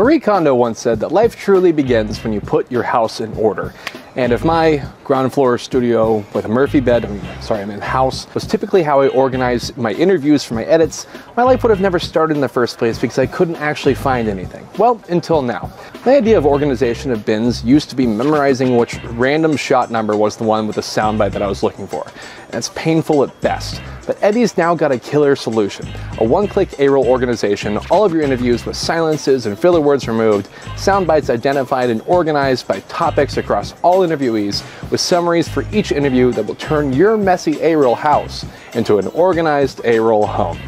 Marie Kondo once said that life truly begins when you put your house in order. And if my ground floor studio with a Murphy bed, I mean house, was typically how I organized my interviews for my edits, my life would have never started in the first place because I couldn't actually find anything. Well, until now. The idea of organization of bins used to be memorizing which random shot number was the one with the soundbite that I was looking for. And it's painful at best. But Eddie's now got a killer solution. A one-click A-roll organization, all of your interviews with silences and filler words removed, soundbites identified and organized by topics across all interviewees, with summaries for each interview that will turn your messy A-roll house into an organized A-roll home.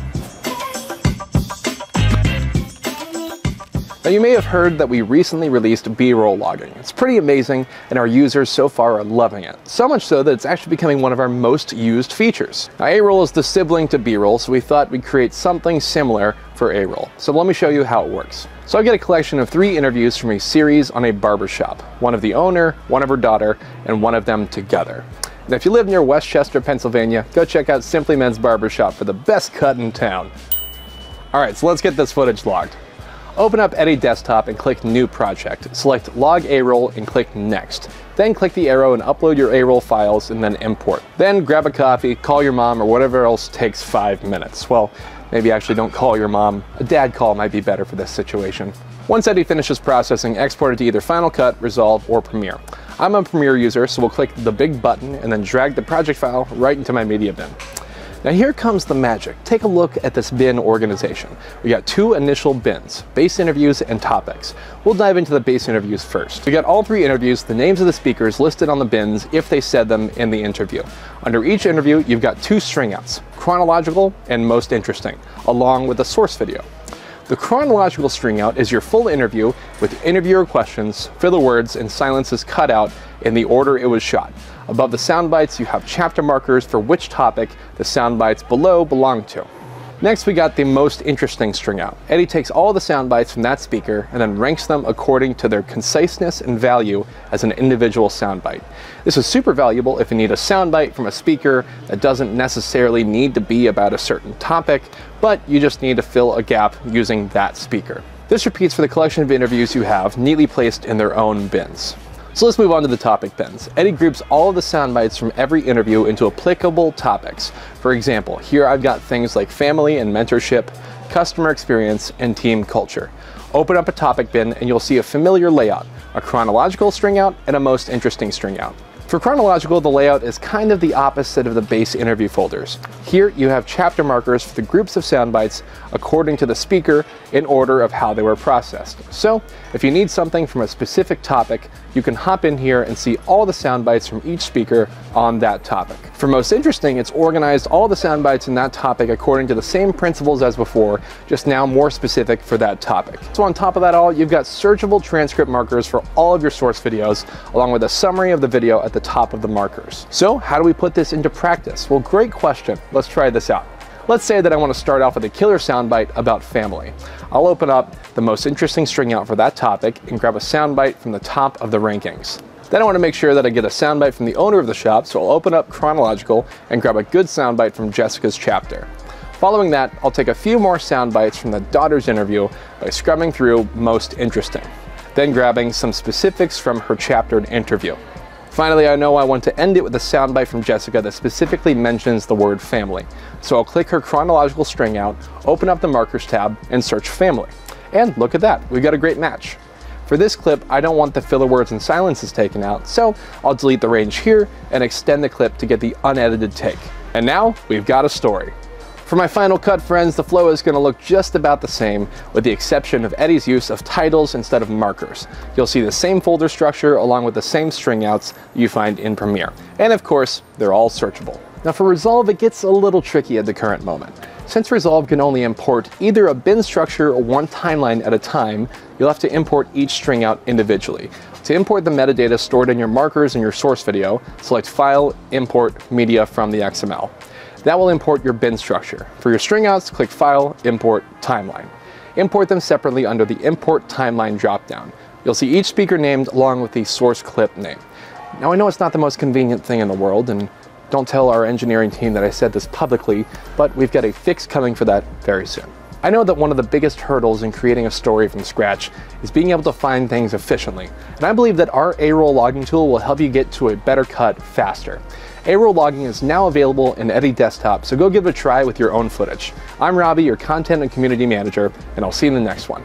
Now, you may have heard that we recently released B-roll logging. It's pretty amazing, and our users so far are loving it. So much so that it's actually becoming one of our most used features. Now, A-roll is the sibling to B-roll, so we thought we'd create something similar for A-roll. So let me show you how it works. So I get a collection of 3 interviews from a series on a barbershop. One of the owner, one of her daughter, and one of them together. And if you live near Westchester, Pennsylvania, go check out Simply Men's Barbershop for the best cut in town. All right, so let's get this footage logged. Open up Eddie Desktop and click New Project. Select Log A-Roll and click Next. Then click the arrow and upload your A-Roll files and then import. Then grab a coffee, call your mom, or whatever else takes 5 minutes. Well, maybe actually don't call your mom. A dad call might be better for this situation. Once Eddie finishes processing, export it to either Final Cut, Resolve, or Premiere. I'm a Premiere user, so we'll click the big button and then drag the project file right into my media bin. Now here comes the magic. Take a look at this bin organization. We got 2 initial bins, base interviews and topics. We'll dive into the base interviews first. We got all 3 interviews, the names of the speakers listed on the bins if they said them in the interview. Under each interview, you've got 2 stringouts, chronological and most interesting, along with a source video. The chronological stringout is your full interview with interviewer questions, filler words, and silences cut out in the order it was shot. Above the sound bites, you have chapter markers for which topic the sound bites below belong to. Next, we got the most interesting stringout. Eddie takes all the sound bites from that speaker and then ranks them according to their conciseness and value as an individual sound bite. This is super valuable if you need a sound bite from a speaker that doesn't necessarily need to be about a certain topic, but you just need to fill a gap using that speaker. This repeats for the collection of interviews you have neatly placed in their own bins. So let's move on to the topic bins. Eddie groups all of the sound bites from every interview into applicable topics. For example, here I've got things like family and mentorship, customer experience, and team culture. Open up a topic bin and you'll see a familiar layout, a chronological stringout and a most interesting stringout. For chronological, the layout is kind of the opposite of the base interview folders. Here you have chapter markers for the groups of sound bites according to the speaker in order of how they were processed. So if you need something from a specific topic, you can hop in here and see all the sound bites from each speaker on that topic. For most interesting, it's organized all the sound bites in that topic according to the same principles as before, just now more specific for that topic. So on top of that all, you've got searchable transcript markers for all of your source videos, along with a summary of the video at the top of the markers. So how do we put this into practice? Well, great question. Let's try this out. Let's say that I want to start off with a killer soundbite about family. I'll open up the most interesting stringout for that topic and grab a soundbite from the top of the rankings. Then I want to make sure that I get a soundbite from the owner of the shop, so I'll open up chronological and grab a good soundbite from Jessica's chapter. Following that, I'll take a few more soundbites from the daughter's interview by scrubbing through most interesting, then grabbing some specifics from her chapter and interview. Finally, I know I want to end it with a soundbite from Jessica that specifically mentions the word family. So I'll click her chronological string out, open up the markers tab, and search family. And look at that, we've got a great match. For this clip, I don't want the filler words and silences taken out, so I'll delete the range here and extend the clip to get the unedited take. And now we've got a story. For my Final Cut friends, the flow is going to look just about the same, with the exception of Eddie's use of titles instead of markers. You'll see the same folder structure along with the same stringouts you find in Premiere. And of course, they're all searchable. Now for Resolve, it gets a little tricky at the current moment. Since Resolve can only import either a bin structure or one timeline at a time, you'll have to import each string out individually. To import the metadata stored in your markers and your source video, select File, Import, Media from the XML. That will import your bin structure. For your stringouts, click File, Import, Timeline. Import them separately under the Import Timeline dropdown. You'll see each speaker named along with the source clip name. Now I know it's not the most convenient thing in the world, and don't tell our engineering team that I said this publicly, but we've got a fix coming for that very soon. I know that one of the biggest hurdles in creating a story from scratch is being able to find things efficiently, and I believe that our A-roll logging tool will help you get to a better cut faster. A-roll logging is now available in Eddy Desktop, so go give it a try with your own footage. I'm Robbie, your content and community manager, and I'll see you in the next one.